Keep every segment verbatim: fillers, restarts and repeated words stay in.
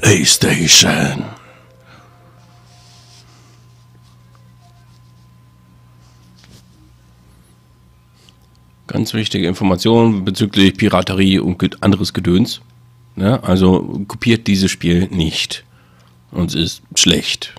PlayStation. Ganz wichtige Informationen bezüglich Piraterie und anderes Gedöns. Ne? Also kopiert dieses Spiel nicht. Sonst ist schlecht.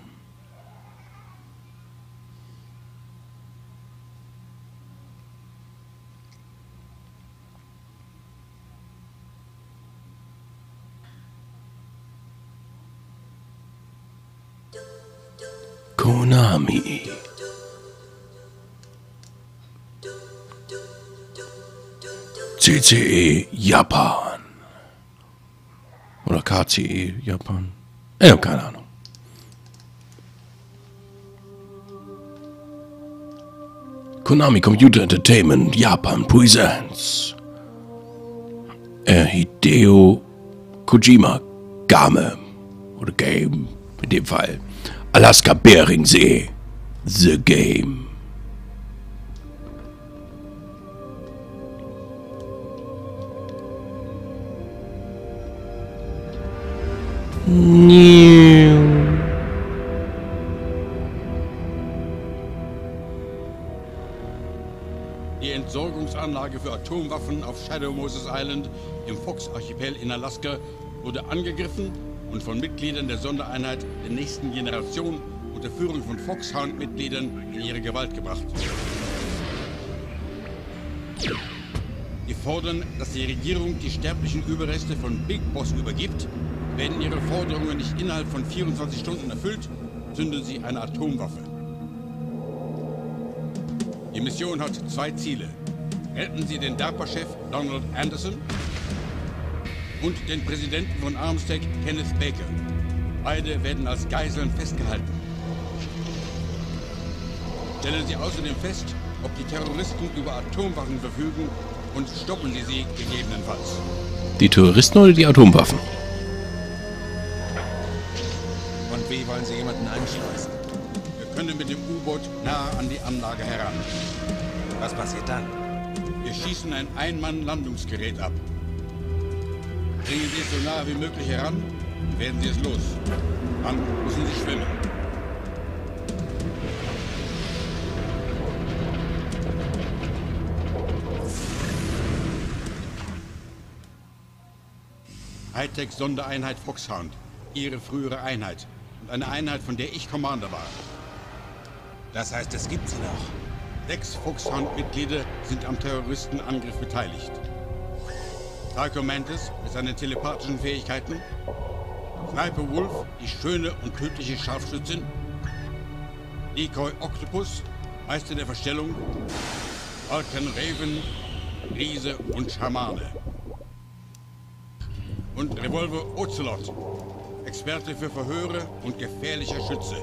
Konami. K C E Japan. Oder K C E Japan. Ich habe keine Ahnung. Konami Computer Entertainment Japan Presents. Äh, Hideo Kojima Game. Oder Game. In dem Fall. Alaska Beringsee. The Game. New. Die Entsorgungsanlage für Atomwaffen auf Shadow Moses Island im Fox Archipel in Alaska wurde angegriffen und von Mitgliedern der Sondereinheit der nächsten Generation unter Führung von Foxhound-Mitgliedern in ihre Gewalt gebracht. Sie fordern, dass die Regierung die sterblichen Überreste von Big Boss übergibt. Werden ihre Forderungen nicht innerhalb von vierundzwanzig Stunden erfüllt, zünden sie eine Atomwaffe. Die Mission hat zwei Ziele. Retten Sie den DARPA-Chef Donald Anderson und den Präsidenten von Armstech, Kenneth Baker. Beide werden als Geiseln festgehalten. Stellen Sie außerdem fest, ob die Terroristen über Atomwaffen verfügen und stoppen Sie sie gegebenenfalls. Die Terroristen oder die Atomwaffen? Wollen Sie jemanden einschleusen? Wir können mit dem U-Boot nahe an die Anlage heran. Was passiert dann? Wir schießen ein Ein-Mann-Landungsgerät ab. Bringen Sie es so nahe wie möglich heran, werden Sie es los. Dann müssen Sie schwimmen. Hightech-Sondereinheit Foxhound, Ihre frühere Einheit. Und eine Einheit, von der ich Commander war. Das heißt, es gibt sie noch. Sechs Foxhound-Mitglieder sind am Terroristenangriff beteiligt. Psycho Mantis mit seinen telepathischen Fähigkeiten. Sniper Wolf, die schöne und tödliche Scharfschützin. Decoy Octopus, Meister der Verstellung. Vulcan Raven, Riese und Schamane. Und Revolver Ocelot. Experte für Verhöre und gefährlicher Schütze.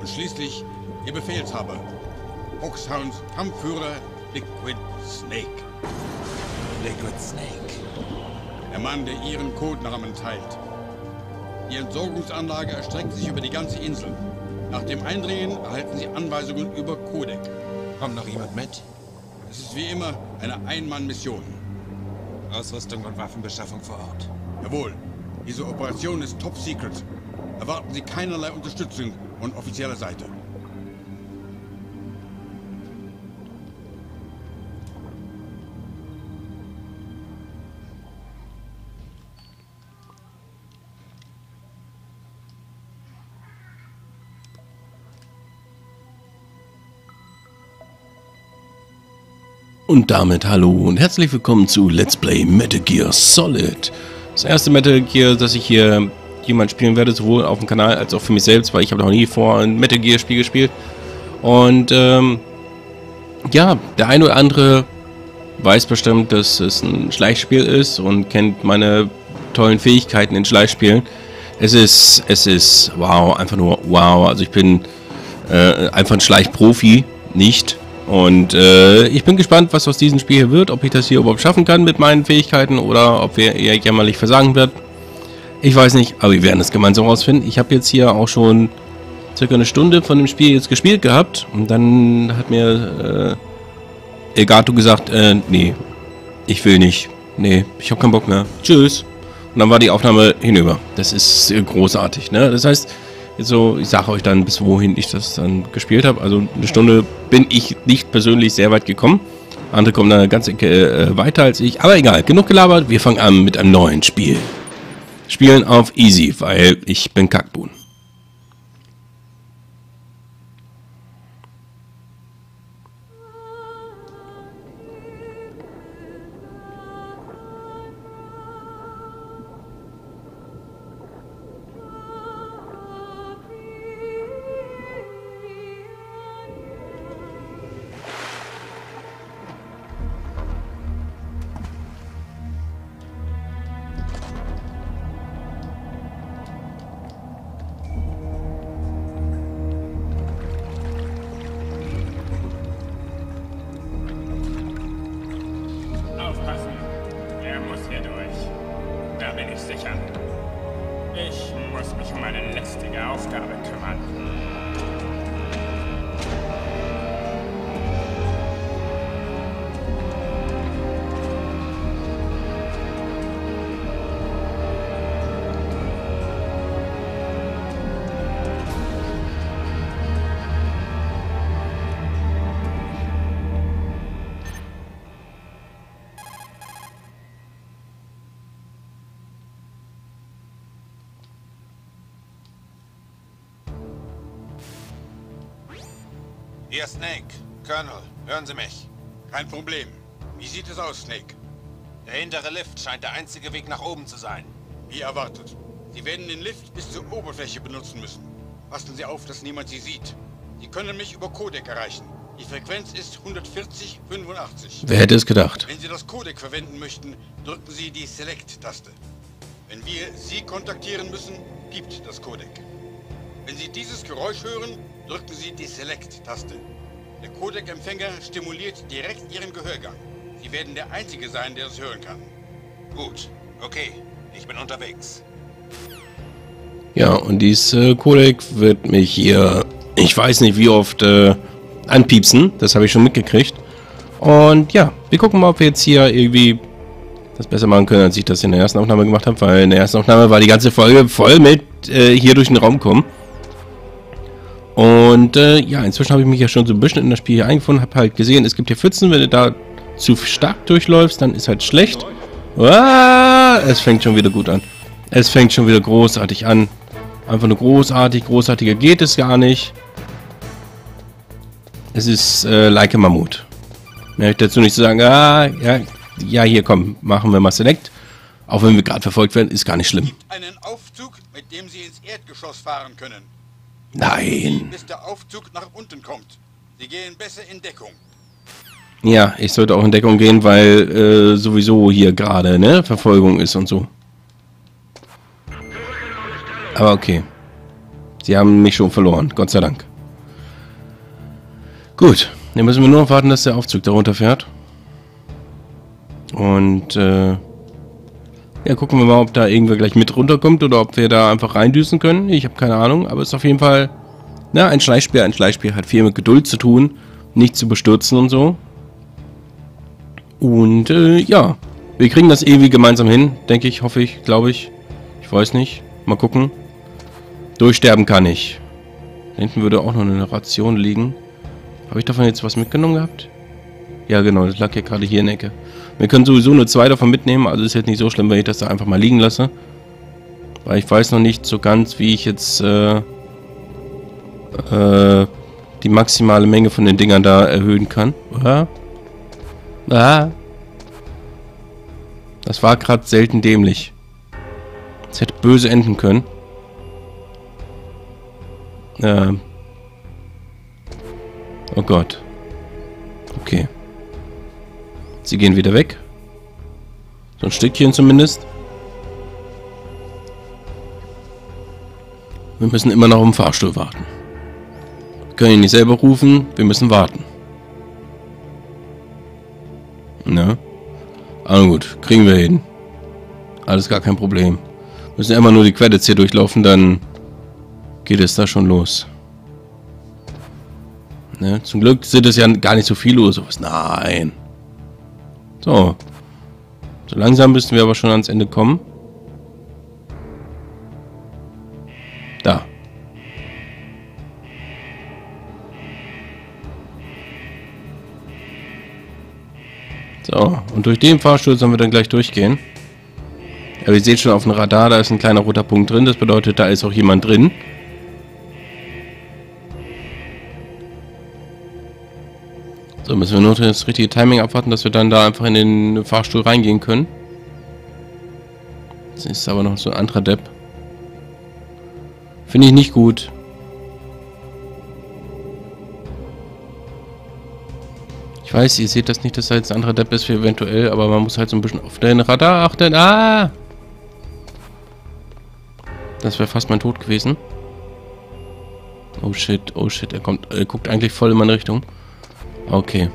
Und schließlich ihr Befehlshaber, Foxhounds Kampfführer Liquid Snake. Liquid Snake. Der Mann, der ihren Codenamen teilt. Die Entsorgungsanlage erstreckt sich über die ganze Insel. Nach dem Eindringen erhalten sie Anweisungen über Codec. Kommt noch jemand mit? Es ist wie immer eine Ein-Mann-Mission. Ausrüstung und Waffenbeschaffung vor Ort. Jawohl. Diese Operation ist top secret. Erwarten Sie keinerlei Unterstützung von offizieller Seite. Und damit hallo und herzlich willkommen zu Let's Play Metal Gear Solid. Das erste Metal Gear, das ich hier jemand spielen werde, sowohl auf dem Kanal als auch für mich selbst, weil ich habe noch nie vor ein Metal Gear Spiel gespielt. Und ähm, ja, der ein oder andere weiß bestimmt, dass es ein Schleichspiel ist und kennt meine tollen Fähigkeiten in Schleichspielen. Es ist, es ist, wow, einfach nur wow. Also ich bin äh, einfach ein Schleichprofi, nicht. Und äh, ich bin gespannt, was aus diesem Spiel hier wird, ob ich das hier überhaupt schaffen kann mit meinen Fähigkeiten oder ob wir eher jämmerlich versagen wird. Ich weiß nicht, aber wir werden es gemeinsam rausfinden. Ich habe jetzt hier auch schon circa eine Stunde von dem Spiel jetzt gespielt gehabt und dann hat mir äh, Elgato gesagt, äh, nee, ich will nicht. Nee, ich habe keinen Bock mehr. Tschüss. Und dann war die Aufnahme hinüber. Das ist großartig, ne? Das heißt, so, ich sage euch dann, bis wohin ich das dann gespielt habe. Also eine Stunde bin ich nicht persönlich sehr weit gekommen. Andere kommen da eine ganze Ecke äh, weiter als ich. Aber egal, genug gelabert. Wir fangen an mit einem neuen Spiel. Spielen auf easy, weil ich bin Kackbuhn. Hier Snake, Colonel, hören Sie mich. Kein Problem. Wie sieht es aus, Snake? Der hintere Lift scheint der einzige Weg nach oben zu sein. Wie erwartet. Sie werden den Lift bis zur Oberfläche benutzen müssen. Passen Sie auf, dass niemand Sie sieht. Sie können mich über Codec erreichen. Die Frequenz ist hundertvierzig Komma fünfundachtzig. Wer hätte es gedacht? Wenn Sie das Codec verwenden möchten, drücken Sie die Select-Taste. Wenn wir Sie kontaktieren müssen, piept das Codec. Wenn Sie dieses Geräusch hören, drücken Sie die Select-Taste. Der Codec-Empfänger stimuliert direkt Ihren Gehörgang. Sie werden der Einzige sein, der es hören kann. Gut, okay, ich bin unterwegs. Ja, und dieses äh, Codec wird mich hier, ich weiß nicht wie oft, äh, anpiepsen. Das habe ich schon mitgekriegt. Und ja, wir gucken mal, ob wir jetzt hier irgendwie das besser machen können, als ich das in der ersten Aufnahme gemacht habe. Weil in der ersten Aufnahme war die ganze Folge voll mit äh, hier durch den Raum kommen. Und äh, ja, inzwischen habe ich mich ja schon so ein bisschen in das Spiel hier eingefunden, habe halt gesehen, es gibt hier Pfützen, wenn du da zu stark durchläufst, dann ist halt schlecht. Ah, es fängt schon wieder gut an. Es fängt schon wieder großartig an. Einfach nur großartig, großartiger geht es gar nicht. Es ist äh, like a Mammut. Mehr ich dazu nicht zu sagen, ah, ja, ja, hier komm, machen wir mal Select. Auch wenn wir gerade verfolgt werden, ist gar nicht schlimm. Es gibt einen Aufzug, mit dem Sie ins Erdgeschoss fahren können. Nein. Bis der Aufzug nach unten kommt. Sie gehen besser in Deckung. Ja, ich sollte auch in Deckung gehen, weil äh, sowieso hier gerade, ne, Verfolgung ist und so. Aber okay. Sie haben mich schon verloren, Gott sei Dank. Gut, dann müssen wir nur noch warten, dass der Aufzug da runterfährt. Und äh, ja, gucken wir mal, ob da irgendwer gleich mit runterkommt oder ob wir da einfach reindüsen können. Ich habe keine Ahnung, aber es ist auf jeden Fall, na, ein Schleichspiel. Ein Schleichspiel hat viel mit Geduld zu tun, nicht zu bestürzen und so. Und äh, ja, wir kriegen das irgendwie gemeinsam hin, denke ich, hoffe ich, glaube ich. Ich weiß nicht, mal gucken. Durchsterben kann ich. Da hinten würde auch noch eine Ration liegen. Habe ich davon jetzt was mitgenommen gehabt? Ja, genau, das lag ja gerade hier in der Ecke. Wir können sowieso nur zwei davon mitnehmen, also ist jetzt nicht so schlimm, wenn ich das da einfach mal liegen lasse. Weil ich weiß noch nicht so ganz, wie ich jetzt äh, äh, die maximale Menge von den Dingern da erhöhen kann. Oder? Ah. Das war gerade selten dämlich. Das hätte böse enden können. Äh. Oh Gott. Okay. Sie gehen wieder weg. So ein Stückchen zumindest. Wir müssen immer noch im Fahrstuhl warten. Wir können ihn nicht selber rufen, wir müssen warten. Na? Aber gut, kriegen wir hin. Alles gar kein Problem. Wir müssen immer nur die Credits hier durchlaufen, dann geht es da schon los. Ne? Zum Glück sind es ja gar nicht so viele oder sowas. Nein. So. So langsam müssten wir aber schon ans Ende kommen. So, und durch den Fahrstuhl sollen wir dann gleich durchgehen. Aber ihr seht schon auf dem Radar, da ist ein kleiner roter Punkt drin. Das bedeutet, da ist auch jemand drin. So, müssen wir nur das richtige Timing abwarten, dass wir dann da einfach in den Fahrstuhl reingehen können. Das ist aber noch so ein anderer Depp. Finde ich nicht gut. Ich weiß, ihr seht das nicht, dass da jetzt ein anderer Depp ist für eventuell, aber man muss halt so ein bisschen auf den Radar achten. Ah! Das wäre fast mein Tod gewesen. Oh shit, oh shit, er kommt, er guckt eigentlich voll in meine Richtung. Okay.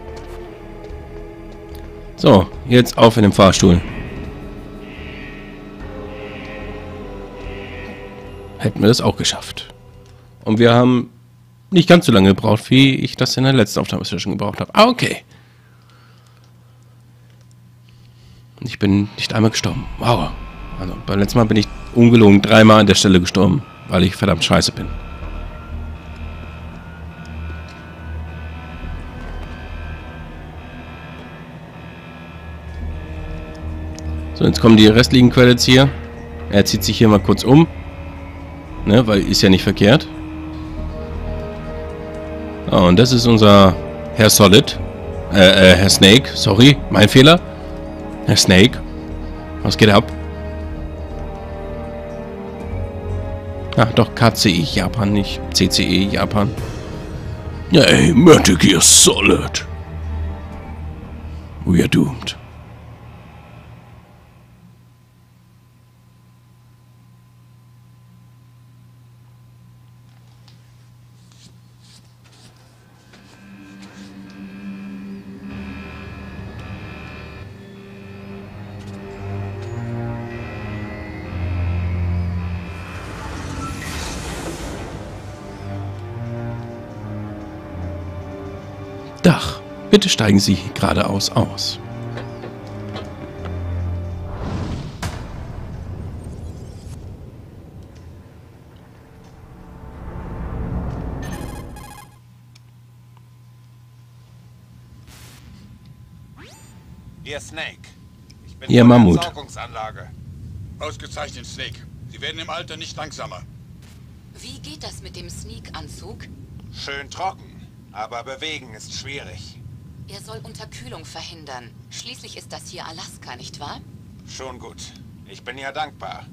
So, jetzt auf in den Fahrstuhl. Hätten wir das auch geschafft. Und wir haben nicht ganz so lange gebraucht, wie ich das in der letzten Aufnahmesession gebraucht habe. Ah, okay. Ich bin nicht einmal gestorben. Wow. Also, beim letzten Mal bin ich ungelogen dreimal an der Stelle gestorben, weil ich verdammt scheiße bin. So, jetzt kommen die restlichen Credits hier. Er zieht sich hier mal kurz um. Ne, weil ist ja nicht verkehrt. Oh, und das ist unser Herr Solid. Äh, äh, Herr Snake. Sorry, mein Fehler. Herr Snake. Was geht ab? Ach doch, K C E Japan, nicht C C E Japan. Hey, Metal Gear Solid. We are doomed. Dach. Bitte steigen Sie geradeaus aus. Ihr Snake. Ich bin Ihr Mammut. Ausgezeichnet, Snake. Sie werden im Alter nicht langsamer. Wie geht das mit dem Sneak-Anzug? Schön trocken. Aber bewegen ist schwierig. Er soll Unterkühlung verhindern. Schließlich ist das hier Alaska, nicht wahr? Schon gut. Ich bin ja dankbar.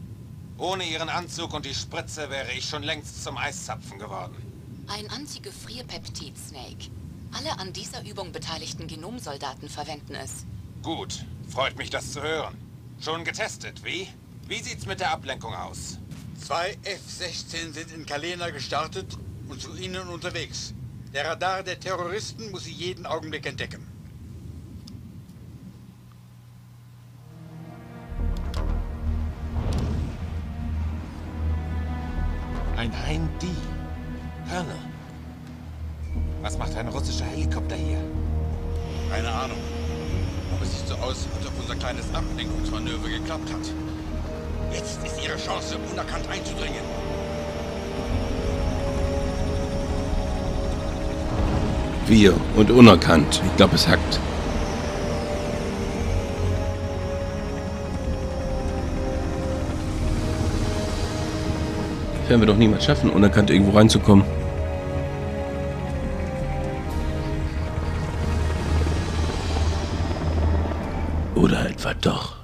Ohne Ihren Anzug und die Spritze wäre ich schon längst zum Eiszapfen geworden. Ein Antigefrierpeptid, Snake. Alle an dieser Übung beteiligten Genomsoldaten verwenden es. Gut. Freut mich, das zu hören. Schon getestet, wie? Wie sieht's mit der Ablenkung aus? Zwei F sechzehn sind in Kalena gestartet und zu Ihnen unterwegs. Der Radar der Terroristen muss sie jeden Augenblick entdecken. Ein Heimdieb. Colonel. Was macht ein russischer Helikopter hier? Keine Ahnung. Aber es sieht so aus, als ob unser kleines Ablenkungsmanöver geklappt hat. Jetzt ist Ihre Chance, unerkannt einzudringen. Wir und unerkannt. Ich glaube, es hackt. Das werden wir doch niemals schaffen, unerkannt irgendwo reinzukommen. Oder etwa doch.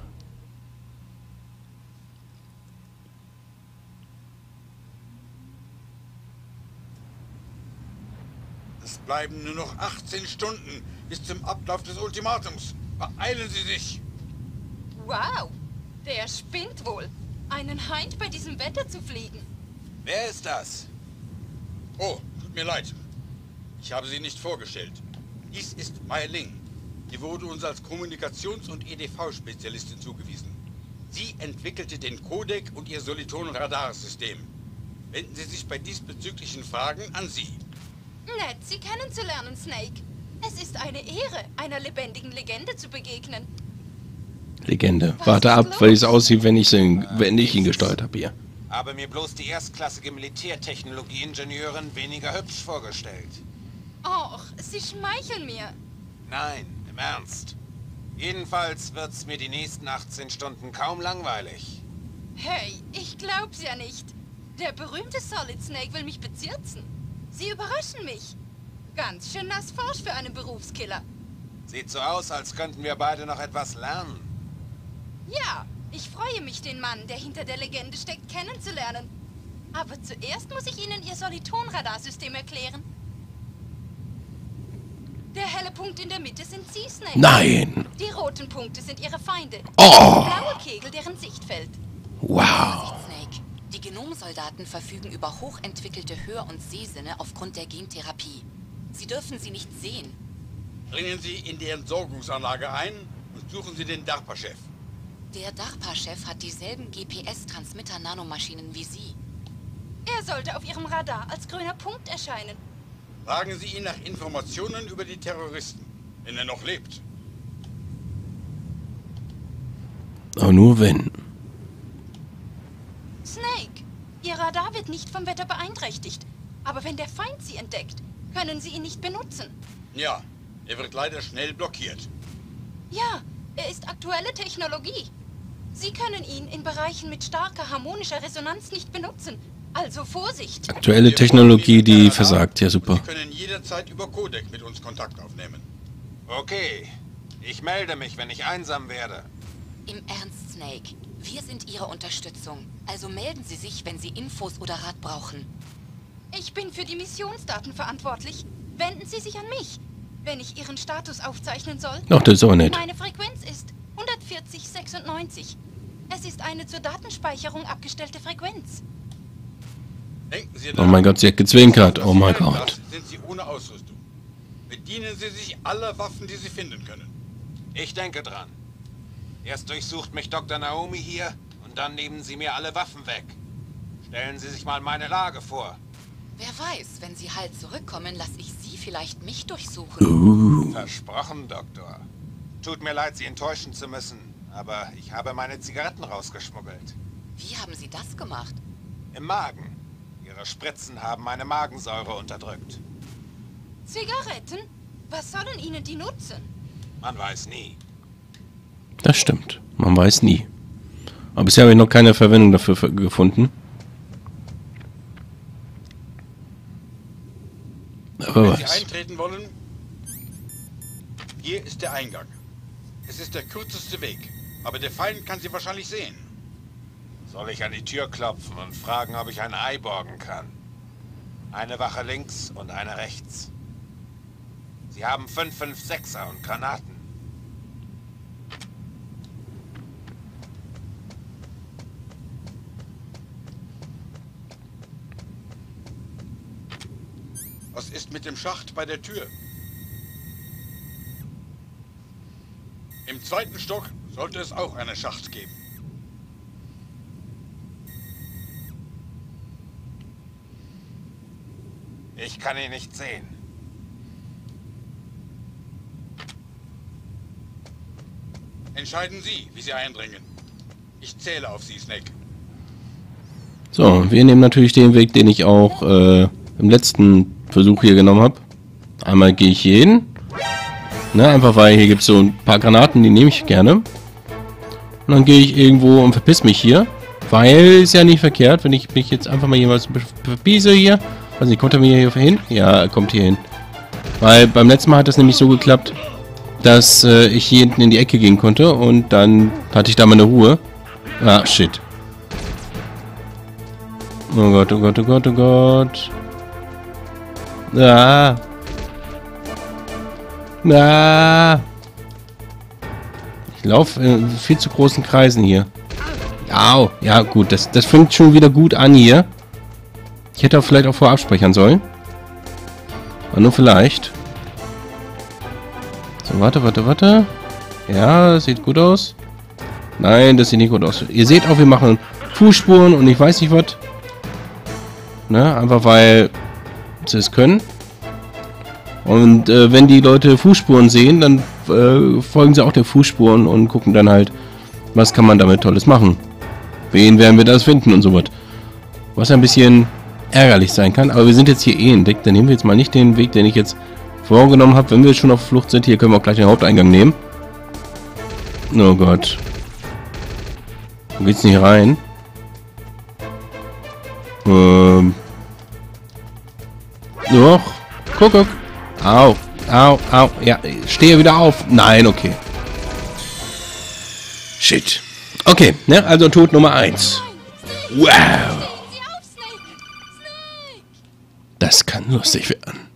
Bleiben nur noch achtzehn Stunden bis zum Ablauf des Ultimatums. Beeilen Sie sich! Wow, der spinnt wohl. Einen Hind bei diesem Wetter zu fliegen. Wer ist das? Oh, tut mir leid. Ich habe sie nicht vorgestellt. Dies ist Mei Ling. Sie wurde uns als Kommunikations- und E D V-Spezialistin zugewiesen. Sie entwickelte den Codec und ihr Soliton-Radarsystem. Wenden Sie sich bei diesbezüglichen Fragen an Sie. Nett, Sie kennenzulernen, Snake. Es ist eine Ehre, einer lebendigen Legende zu begegnen. Legende. Was Warte ab, los? Weil es aussieht, wenn ich, ihn, wenn ich ihn gesteuert habe hier. Habe mir bloß die erstklassige Militärtechnologie-Ingenieurin weniger hübsch vorgestellt. Och, Sie schmeicheln mir. Nein, im Ernst. Jedenfalls wird's mir die nächsten achtzehn Stunden kaum langweilig. Hey, ich glaub's ja nicht. Der berühmte Solid Snake will mich bezirzen. Sie überraschen mich. Ganz schön nass forsch für einen Berufskiller. Sieht so aus, als könnten wir beide noch etwas lernen. Ja, ich freue mich, den Mann, der hinter der Legende steckt, kennenzulernen. Aber zuerst muss ich Ihnen Ihr Soliton-Radarsystem erklären. Der helle Punkt in der Mitte sind Sea Snakes. Nein! Die roten Punkte sind ihre Feinde. Oh! Der blaue Kegel, deren Sichtfeld. Wow! Die Genomsoldaten verfügen über hochentwickelte Hör- und Sehsinne aufgrund der Gentherapie. Sie dürfen sie nicht sehen. Dringen Sie in die Entsorgungsanlage ein und suchen Sie den DARPA-Chef. Der DARPA-Chef hat dieselben G P S-Transmitter-Nanomaschinen wie Sie. Er sollte auf Ihrem Radar als grüner Punkt erscheinen. Fragen Sie ihn nach Informationen über die Terroristen, wenn er noch lebt. Aber nur wenn. Snake, Ihr Radar wird nicht vom Wetter beeinträchtigt. Aber wenn der Feind Sie entdeckt, können Sie ihn nicht benutzen. Ja, er wird leider schnell blockiert. Ja, er ist aktuelle Technologie. Sie können ihn in Bereichen mit starker harmonischer Resonanz nicht benutzen. Also Vorsicht. Aktuelle Technologie, die versagt. Ja, super. Sie können jederzeit über Codec mit uns Kontakt aufnehmen. Okay, ich melde mich, wenn ich einsam werde. Im Ernst, Snake. Wir sind Ihre Unterstützung. Also melden Sie sich, wenn Sie Infos oder Rat brauchen. Ich bin für die Missionsdaten verantwortlich. Wenden Sie sich an mich, wenn ich Ihren Status aufzeichnen soll. Ach, das ist auch nett. Meine Frequenz ist hundertvierzig sechsundneunzig. Es ist eine zur Datenspeicherung abgestellte Frequenz. Oh mein Gott, sie hat gezwinkert. Oh mein Gott. Sind Sie ohne Ausrüstung. Bedienen Sie sich aller Waffen, die Sie finden können. Ich denke dran. Erst durchsucht mich Doktor Naomi hier und dann nehmen Sie mir alle Waffen weg. Stellen Sie sich mal meine Lage vor. Wer weiß, wenn Sie halt zurückkommen, lasse ich Sie vielleicht mich durchsuchen. Uh. Versprochen, Doktor. Tut mir leid, Sie enttäuschen zu müssen, aber ich habe meine Zigaretten rausgeschmuggelt. Wie haben Sie das gemacht? Im Magen. Ihre Spritzen haben meine Magensäure unterdrückt. Zigaretten? Was sollen Ihnen die nutzen? Man weiß nie. Das stimmt. Man weiß nie. Aber bisher habe ich noch keine Verwendung dafür gefunden. Aber wenn Sie eintreten wollen, hier ist der Eingang. Es ist der kürzeste Weg, aber der Feind kann Sie wahrscheinlich sehen. Soll ich an die Tür klopfen und fragen, ob ich ein Ei borgen kann? Eine Wache links und eine rechts. Sie haben fünf fünf sechser und Granaten. Was ist mit dem Schacht bei der Tür? Im zweiten Stock sollte es auch einen Schacht geben. Ich kann ihn nicht sehen. Entscheiden Sie, wie Sie eindringen. Ich zähle auf Sie, Snake. So, wir nehmen natürlich den Weg, den ich auch äh, im letzten Versuch hier genommen habe. Einmal gehe ich hier hin. Ne, einfach weil hier gibt es so ein paar Granaten, die nehme ich gerne. Und dann gehe ich irgendwo und verpiss mich hier. Weil ist ja nicht verkehrt, wenn ich mich jetzt einfach mal jemals verpiese hier. Also nicht, kommt er mir hier hin? Ja, er kommt hier hin. Weil beim letzten Mal hat das nämlich so geklappt, dass äh, ich hier hinten in die Ecke gehen konnte und dann hatte ich da meine Ruhe. Ah, shit. Oh Gott, oh Gott, oh Gott, oh Gott. Ah. Ah. Ich laufe in viel zu großen Kreisen hier. Au. Ja, gut, das, das fängt schon wieder gut an hier. Ich hätte auch vielleicht auch vorab speichern sollen. Aber nur vielleicht. So, warte, warte, warte. Ja, das sieht gut aus. Nein, das sieht nicht gut aus. Ihr seht auch, wir machen Fußspuren und ich weiß nicht was. Ne, einfach weil sie es können. Und äh, wenn die Leute Fußspuren sehen, dann äh, folgen sie auch der Fußspuren und gucken dann halt, was kann man damit Tolles machen. Wen werden wir das finden und so was. Was ein bisschen ärgerlich sein kann. Aber wir sind jetzt hier eh entdeckt. Dann nehmen wir jetzt mal nicht den Weg, den ich jetzt vorgenommen habe. Wenn wir schon auf Flucht sind, hier können wir auch gleich den Haupteingang nehmen. Oh Gott. Wo geht's nicht rein? Ähm. Doch. Guck, guck. Au. Au, au. Ja, ich stehe wieder auf. Nein, okay. Shit. Okay, ne? Also Tod Nummer eins. Wow. Das kann lustig werden.